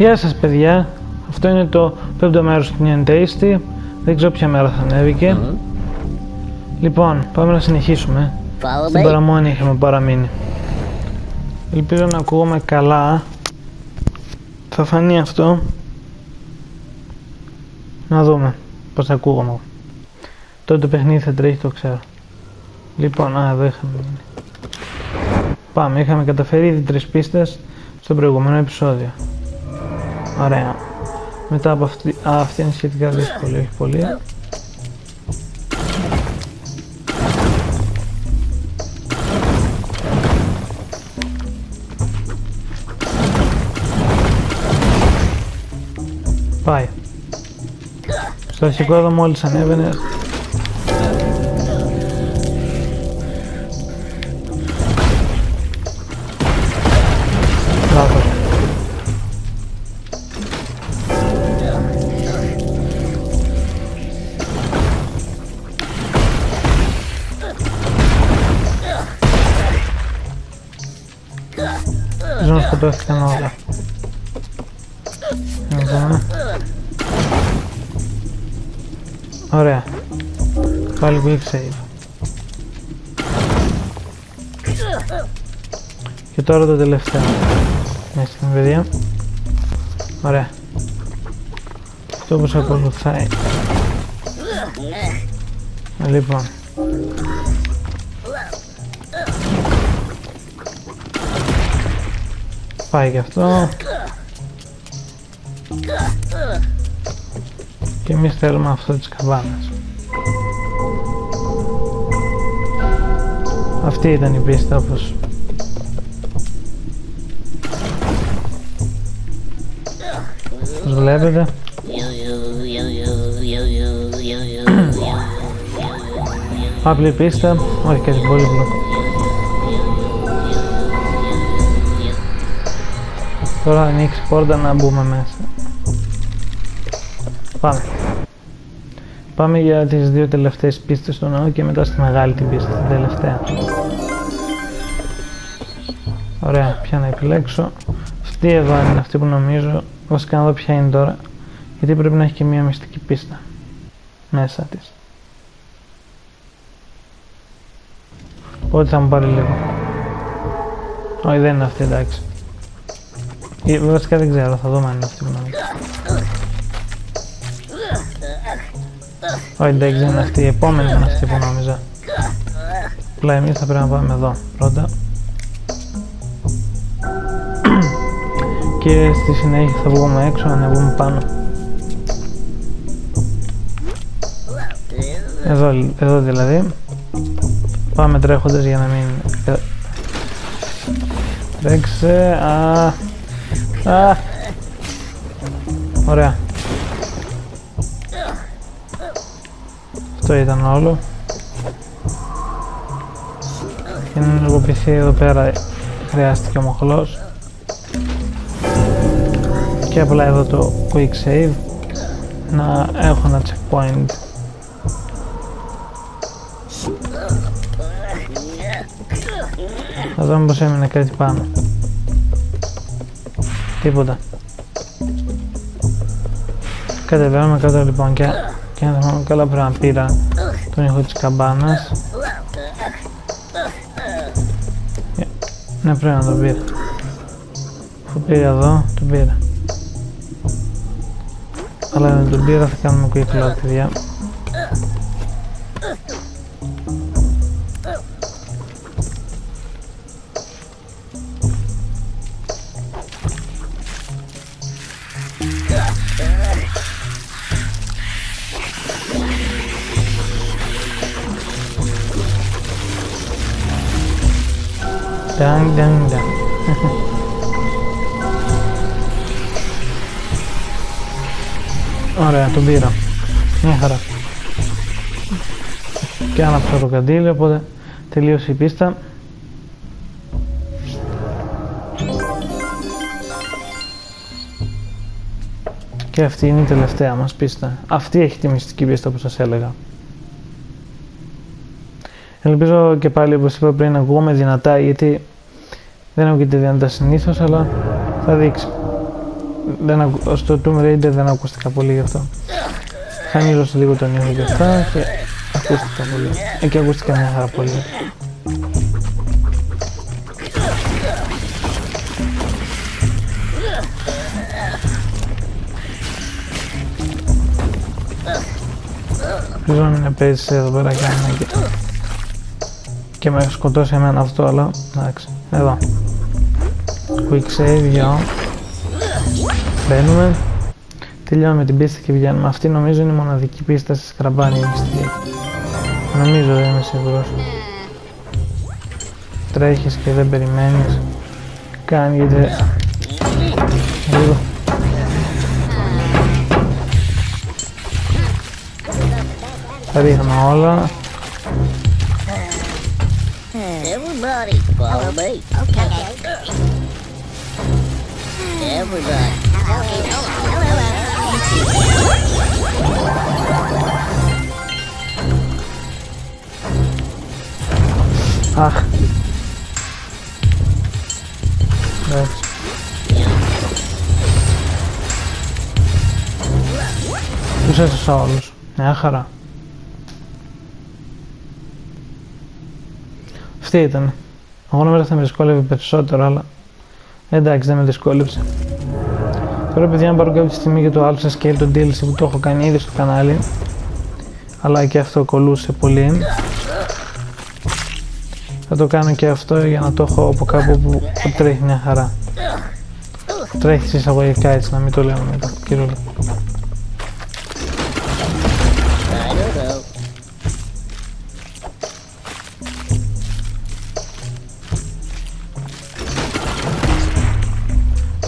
Γεια σας παιδιά, αυτό είναι το 5ο μέρος του New 'n' Tasty. Δεν ξέρω ποια μέρα θα ανέβηκε. Λοιπόν, πάμε να συνεχίσουμε. Στην παραμονή είχαμε παραμείνει. Ελπίζω να ακούγομαι καλά. Θα φανεί αυτό. Να δούμε πως θα ακούγομαι. Τότε το παιχνίδι θα τρέχει, το ξέρω. Λοιπόν, εδώ είχαμε. Πάμε, είχαμε καταφέρει ήδη 3 πίστες στο προηγούμενο επεισόδιο. Ωραία. Μετά από αυτή... Α, αυτή είναι σχετικά δύσκολη, όχι πολύ. Πάει. Στο αρχικό εδώ μόλις ανέβαινε. Ωραία. Πάλι quick save. Και τώρα το τελευταίο. Μια στιγμή παιδιά. Ωραία. Αυτό όπως ακολουθάει. Λοιπόν. Πάει και αυτό. Και εμείς θέλουμε αυτό της καμπάνας. Αυτή ήταν η πίστα όπως... όπως βλέπετε. Απλή πίστα, όχι κάτι πολύ πλοκό. Τώρα ανοίξει πόρτα να μπούμε μέσα. Πάμε. Πάμε για τις 2 τελευταίες πίστες στο ναό και μετά στη μεγάλη την πίστη, την τελευταία. Ωραία, ποια να επιλέξω. Αυτή εδώ είναι αυτή που νομίζω. Βασικά να δω ποια είναι τώρα. Γιατί πρέπει να έχει και μία μυστική πίστα μέσα της. Οπότε θα μου πάρει λίγο. Όχι, δεν είναι αυτή, εντάξει. Βασικά δεν ξέρω, θα δούμε αν είναι αυτή που νομίζω. Όχι, εντάξει, δεν είναι αυτή, η επόμενη είναι αυτή που νόμιζα. Απλά εμείς θα πρέπει να πάμε εδώ πρώτα. Και στη συνέχεια θα βγούμε έξω, ανεβούμε πάνω. Εδώ δηλαδή. Πάμε τρέχοντας για να μην... Τρέξε, ωραία. Αυτό ήταν όλο. Για να ενεργοποιηθεί εδώ πέρα χρειάστηκε ο μοχλός. Και απλά εδώ το quick save. Να έχω ένα checkpoint. Θα δούμε πως έμεινε κάτι πάνω. Τίποτα. Κατεβαίνουμε κάτω λοιπόν και... Και αν θυμάμαι καλά πρέπει να πήρα τον ήχο της καμπάνας. Ναι, πρέπει να τον πήρα. Αφού πήρα εδώ, τον πήρα. Αλλά δεν τον πήρα, θα κάνουμε κουίκλο, παιδιά. Dang. Ωραία, τον πήρα. Μια χαρά. Και άναψα το καντήλι, οπότε τελείωσε η πίστα. Και αυτή είναι η τελευταία μας πίστα. Αυτή έχει τη μυστική πίστα που σας έλεγα. Ελπίζω και πάλι, όπως είπα πριν, να ακούγομαι δυνατά, γιατί δεν ακούγεται δυνατά συνήθως, αλλά θα δείξει. στο Tomb Raider δεν ακούστηκα πολύ γι' αυτό. Χανίζωσε λίγο τον ήχο γι' αυτά και ακούστηκα πολύ. Εκεί ακούστηκα μια χαρά πολύ. Ελπίζω να μην παίζει εδώ πέρα και να και με σκοτώσει εμένα αυτό, αλλά εντάξει, εδώ. Quick save, yo. Μπαίνουμε. Τελειώνουμε την πίστα και βγαίνουμε. Αυτή νομίζω είναι η μοναδική πίστα στη σκραμπάνη. Νομίζω, δεν είμαι σίγουρος. Τρέχεις και δεν περιμένεις. Κάνετε. Λίγο. Τα ρίχνω όλα. Αχ. Εντάξει. Τους έσωσα όλους. Μια χαρά. Αυτή ήταν. Εγώ νόμιζα θα με δυσκόλευε περισσότερο, αλλά εντάξει, δεν με δυσκόλεψε. Τώρα, παιδιά, αν πάρω κάποια στιγμή για το Alpha Scale, το DLC που το έχω κάνει ήδη στο κανάλι, αλλά και αυτό κολούσε πολύ, θα το κάνω και αυτό για να το έχω από κάπου που τρέχει μια χαρά. Τρέχει εισαγωγικά, έτσι να μην το λέμε μετά, κύριο.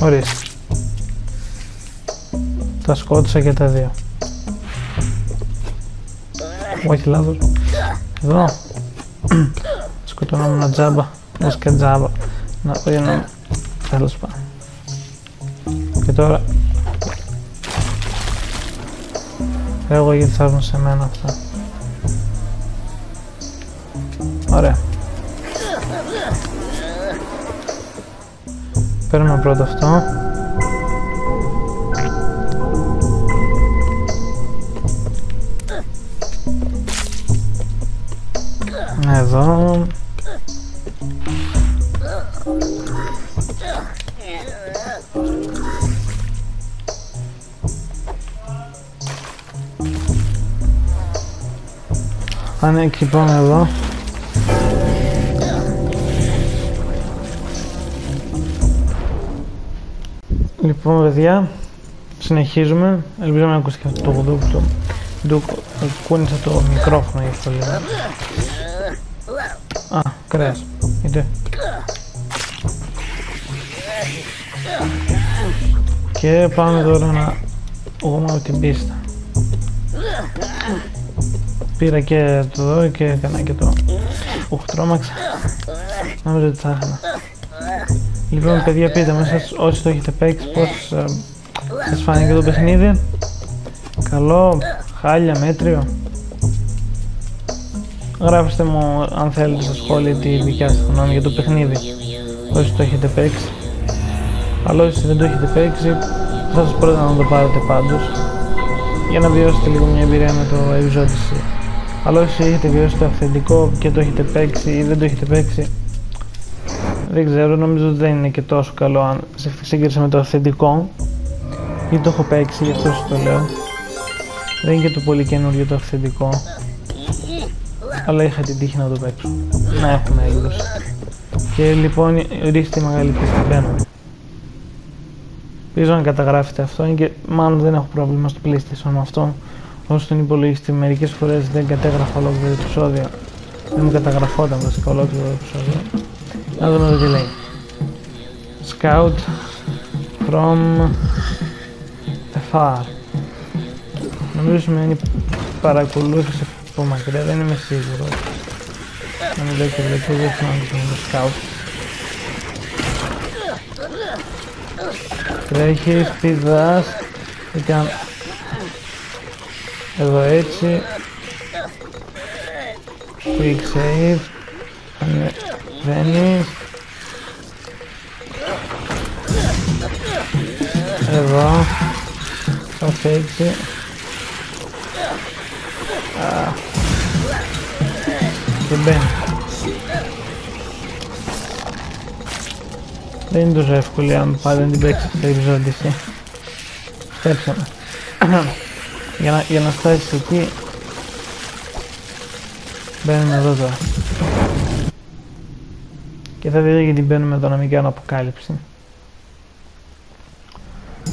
Ορίστε. Τα σκότωσα και τα δύο. Όχι, λάθος. Εδώ. Σκοτώναμε ένα τζάμπα. Ως και τζάμπα. Να πω για να... Τέλος πάντων. Και τώρα... Εγώ γιατί θα έρθουν σε μένα αυτά. Ωραία. Παίρνουμε πρώτα αυτό. Εδώ. Ανέ, εκεί πάμε εδώ. Λοιπόν, παιδιά, συνεχίζουμε. Ελπίζω να ακούσει και αυτό το γουδούκο. Κούνησα το μικρόφωνο γι' αυτό λίγο. Α, κρέας. Είτε. Και πάμε τώρα να γουμάω την πίστα. Πήρα και το δω και έκανα και το... Ουχ, τρόμαξα. Νομίζω ότι θα έκανα. Λοιπόν, παιδιά, πείτε μας όσοι το έχετε παίξει, πώς σας φάνηκε το παιχνίδι. Καλό, χάλια, μέτριο. Γράψτε μου αν θέλετε στα σχόλια τη δικιά σας γνώμη για το παιχνίδι, όσοι το έχετε παίξει. Αλλά όσοι δεν το έχετε παίξει, θα σας πρότεινα να το πάρετε πάντως, για να βιώσετε λίγο μια εμπειρία με το ευζώτηση. Αλλά όσοι έχετε βιώσει το αυθεντικό και το έχετε παίξει ή δεν το έχετε παίξει, δεν ξέρω, νομίζω ότι δεν είναι και τόσο καλό αν σε σύγκριση με το αυθεντικό, ή το έχω παίξει, γι' αυτό σας το λέω. Δεν είναι και το πολύ καινούριο το αυθεντικό, αλλά είχα την τύχη να το παίξω, να έχουμε έκδοση. Και λοιπόν, ρίχτε τη μεγάλη πίστη, μπαίνω. Ελπίζω να καταγράφετε αυτό, και μάλλον δεν έχω πρόβλημα στο PlayStation με αυτό, όσο τον υπολογιστή. Μερικές φορές δεν κατέγραφα ολόκληρο επεισόδιο, δεν μου καταγραφόταν βασικά ολόκληρο επεισόδιο. Να δούμε εδώ τι λέει. Scout from afar. Νομίζω σημαίνει παρακολούθηση από μακριά, δεν είμαι σίγουρος. Αν δεν το βλέπω, δεν σημαίνει scout. Τρέχεις, πηδάς, ήταν εδώ έτσι. Quick save. Βαίνεις. There we are. I'll take it. Δεν είναι τόσο εύκολη αν πάντα δεν την παίξεις σε επιζώτηση. Στέψα με. Για να φτάσεις εκεί μπαίνουμε εδώ τώρα. Και θα δείτε γιατί μπαίνουμε εδώ να μην κάνω αποκάλυψη.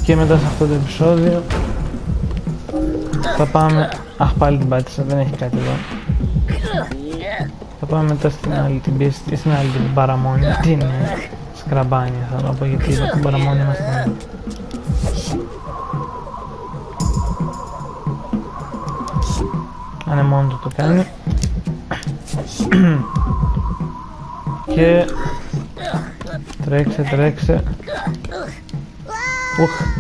Και μετά σε αυτό το επεισόδιο θα πάμε... Αχ, πάλι την πάτησα, δεν έχει κάτι εδώ. Θα πάμε μετά στην άλλη την πίστη, στην άλλη την παραμόνη. Τι είναι, σκραμπάνια θα πω, γιατί την παραμόνη μας την... Ανε μόνο το κάνει. Και... τρέξε, τρέξε. Ουχ.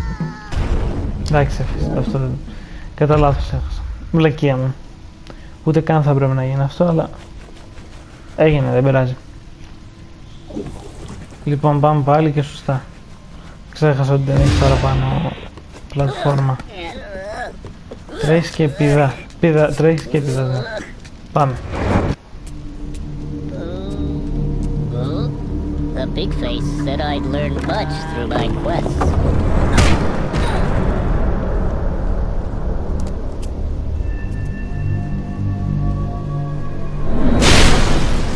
Εντάξει, αυτό δεν... Κατά λάθος έχασα. Βλακία μου. Ούτε καν θα πρέπει να γίνει αυτό, αλλά... έγινε, δεν πειράζει. Λοιπόν, πάμε πάλι και σωστά. Ξέχασα ότι δεν έχει παραπάνω πλατφόρμα. Τρέχεις και πηδά. Πηδά, τρέχεις και πηδά. Ναι. Πάμε. The big face said I'd learned much through my quests.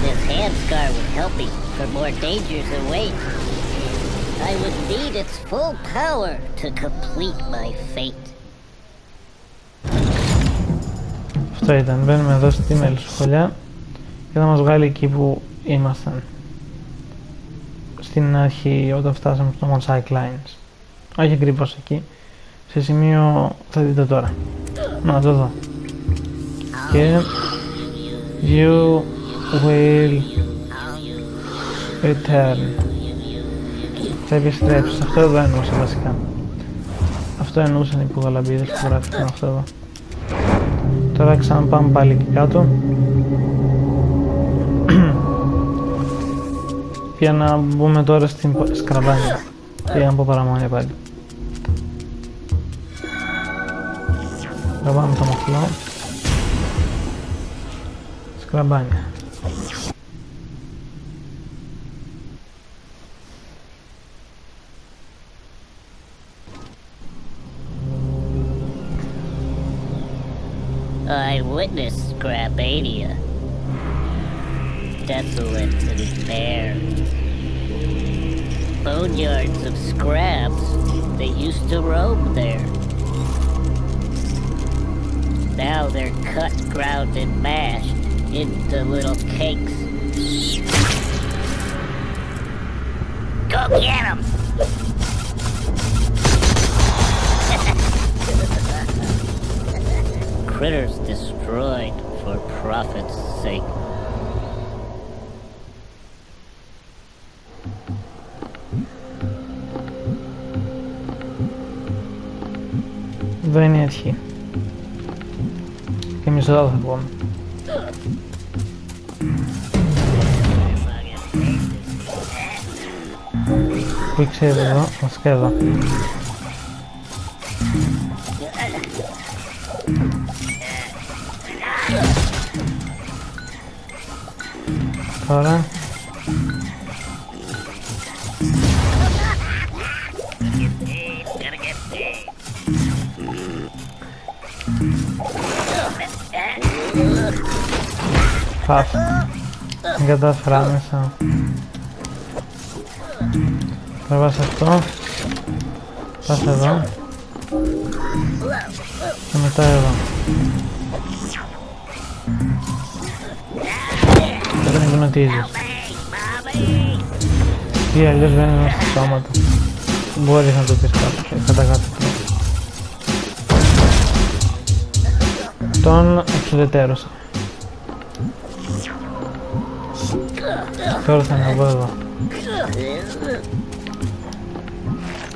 This hand scar would help me, for more dangers await. I would need its full power to complete my fate. Αυτό ήταν. Μπαίνουμε εδώ στη μελισσοχολιά και θα μας βγάλει εκεί που ήμασταν. Στην αρχή, όταν φτάσαμε στο Monticlines. Όχι ακριβώς εκεί. Σε σημείο θα δείτε τώρα. Να το δω. Και... you will return. Θα επιστρέψεις. Αυτό εδώ εννοούσε βασικά. Αυτό εννοούσαν οι πουγαλαμπίδες που γράφτηκαν αυτό εδώ. Τώρα ξαναπάμε πάλι εκεί κάτω. Για να μπούμε τώρα στην σκραμπάνια. Για να πω παραμόνια πάλι. Σκραμπάμε το μοχλό. Σκραμπάνια. I witnessed Scrabania. Desolate and bare. Boneyards of scraps, they used to roam there. Now they're cut, ground, and mashed into little cakes. Go get 'em! Critters destroyed for profit's sake. Εδώ είναι η αρχή. Και εμείς εδώ θα βγούμε. Πού ξέρετε εδώ, βασικά εδώ. Τώρα... Παφ, δεν κατάφερα άμεσα. Τώρα πας αυτό, πας εδώ και μετά εδώ. Δεν εγγνωτίζεις. Ή αλλιώς δεν είναι μέσα στο σώμα του. Μπορείς να το πεις κάτω, κατά κάτω. Τον εξουδετέρωσα. Τώρα θα είναι εδώ.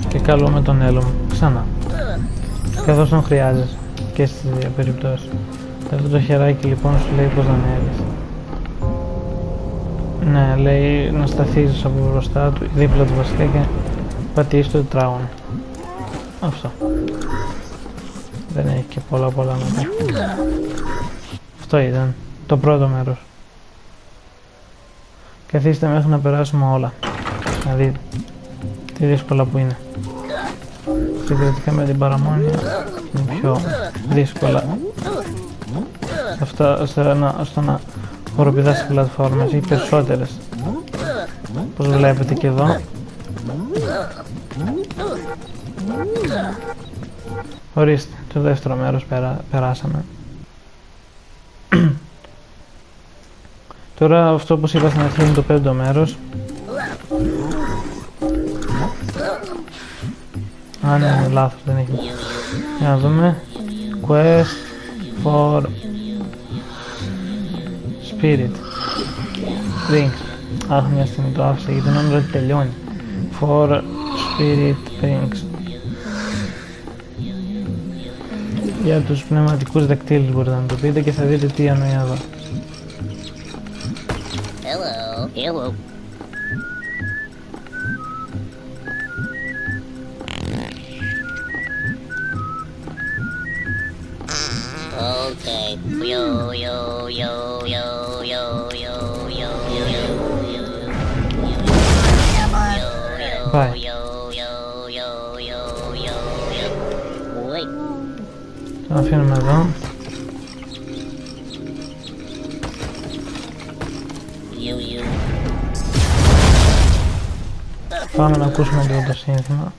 Και καλούμε τον έλο μου ξανά. Καθώς τον χρειάζεσαι και στις δύο περιπτώσεις. Αυτό το χεράκι λοιπόν σου λέει πως να ανέβεις. Ναι, λέει να σταθείς από μπροστά του, δίπλα του βασικά, και πατήσεις το τετράγωνο. Așa. De echipa la bola mea. Αυτό ήταν το πρώτο μέρος. Καθίστε μέχρι να περάσουμε όλα. Να δείτε τι δύσκολα που είναι. Συγκριτικά με την παραμόνια είναι πιο δύσκολα. Αυτά ώστε να χοροπηδάς στις πλατφόρμες ή περισσότερες. Όπως βλέπετε και εδώ. Ορίστε, το δεύτερο μέρος περάσαμε. Τώρα αυτό, όπως είπα στην αρχή, είναι το πέμπτο μέρος. Α, ναι, λάθος, δεν έχει. Για να δούμε. Quest for Spirit Rings. Αχ, μια στιγμή το άφησα γιατί νόμιζα ότι τελειώνει. For Spirit Rings. Για τους πνευματικούς δακτύλους μπορείτε να το πείτε και θα δείτε τι εννοεί εδώ. Hello. Okay. Bye. Τον αφήνουμε εδώ. Πάμε να ακούσουμε λίγο το σύνθημα.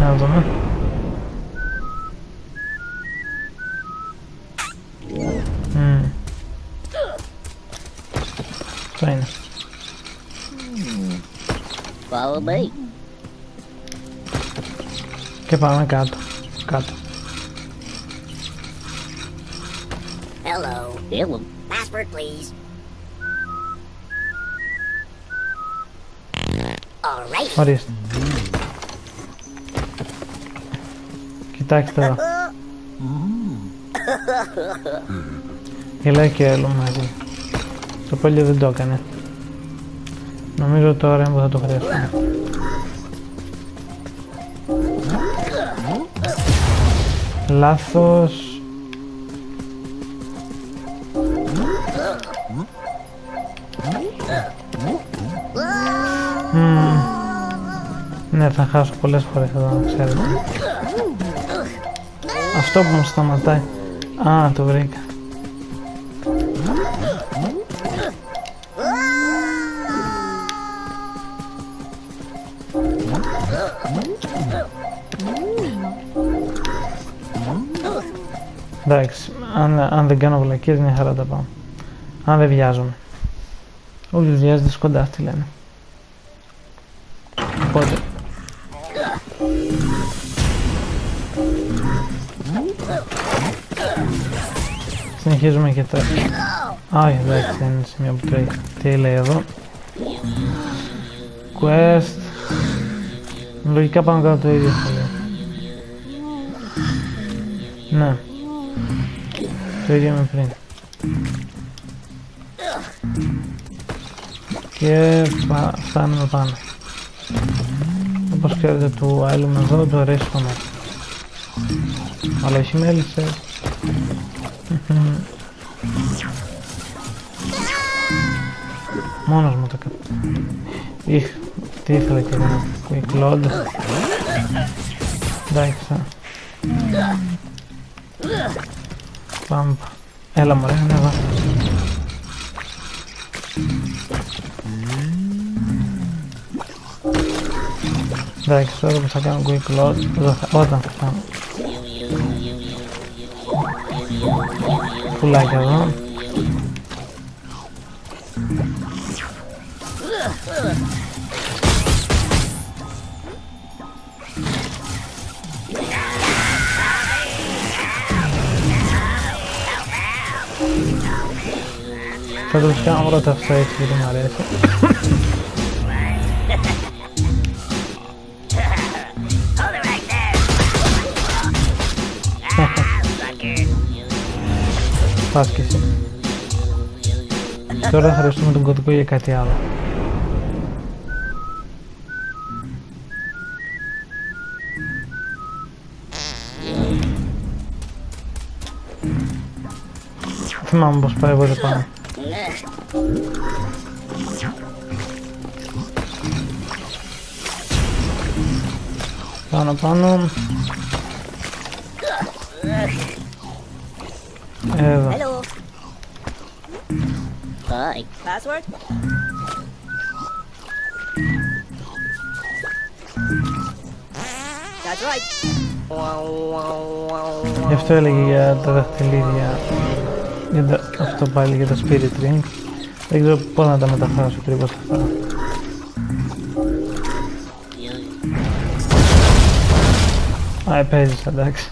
Να δούμε. Αυτό είναι. Και πάμε κάτω. Κάτω. Hello. Password, please. Ορίστε. Κοιτάξτε εδώ. Γελάει και έλο μαζί. Το πολύ δεν το έκανε. Νομίζω τώρα που θα το χρειαστούμε. Λάθος. Ναι, θα χάσω πολλές φορές εδώ, ξέρετε. Αυτό που μου σταματάει. Α, το βρήκα. Εντάξει, αν δεν κάνω βλακίες, μια χαρά τα πάω. Αν δεν βιάζομαι. Όλους βιάζονται σκοντά, αυτοί λένε. Οπότε. Συνεχίζουμε και τώρα. Α, εντάξει, δεν είναι σημείο που τρέχει. Τι λέει εδώ. Quest. Λογικά πάνω κάτω το ίδιο θα λέει. Ναι. Το ίδιο με πριν. Και φτάνουμε πάνω. Όπως ξέρετε, του άλλου με εδώ το αρέσει το μάτι. Αλλά εσύ μέλησε. Μόνος μου το κάνω. Τι ήθελα και να κουκλώντ. Εντάξει. Πάμπα. Έλα μωρέ, ανέβα. Εντάξει, τώρα που θα κάνω quick load, όταν θα κάνω. Πουλάκια εδώ. Θα τους κάνω πρώτα αυτά έτσι που μου αρέσει. άσκηση. Τώρα θα χρειαστούμε τον κωδικό για κάτι άλλο. Θυμάμαι πως πάει εδώ πάνω. Πάνω πάνω. Εδώ. Γι' αυτό έλεγε για τα δαχτυλίδια. Αυτό πάλι για το spirit ring. Δεν ξέρω πώς να τα μεταφέρω ακριβώς αυτά. Α, παίζεις, εντάξει.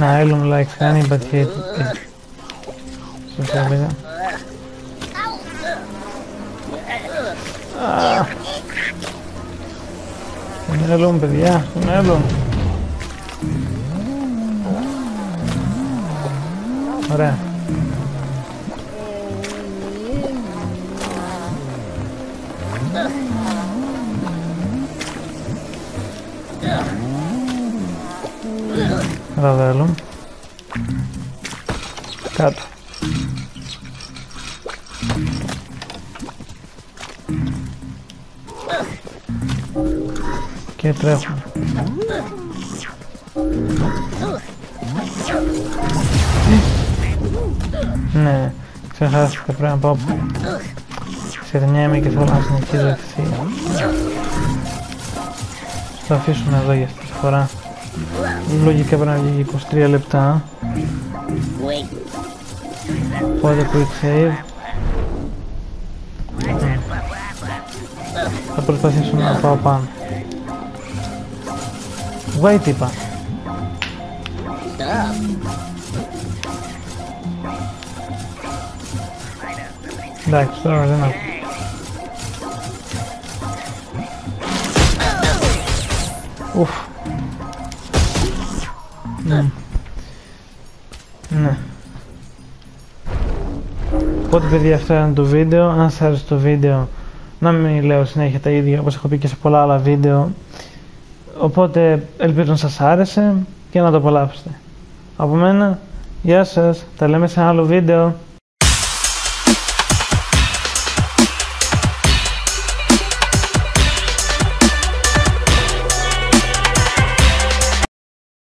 Nah, I don't like any, but he hates it. So sorry. Ah, I'm alone, but yeah, I'm alone. Ωραία. Θα βάλω κάτω. Και τρέχουμε. Ναι, ξεχάστηκα, πρέπει να πάω. Ξερνιέμαι και θέλω να συνεχίζω ευθεία. Θα αφήσουμε εδώ για αυτή τη φορά. Λογικά πρέπει να βγει 23 λεπτά. Οπότε quick save. Θα προσπαθήσω να πάω πάνω. Wait, είπα. Εντάξει, τώρα δεν ακούω. Ουφ. Ναι. Οπότε παιδιά, αυτό ήταν το βίντεο. Αν σας άρεσε το βίντεο, να μην λέω συνέχεια τα ίδια όπως έχω πει και σε πολλά άλλα βίντεο. Οπότε ελπίζω να σας άρεσε και να το απολαύσετε. Από μένα, γεια σας, τα λέμε σε άλλο βίντεο.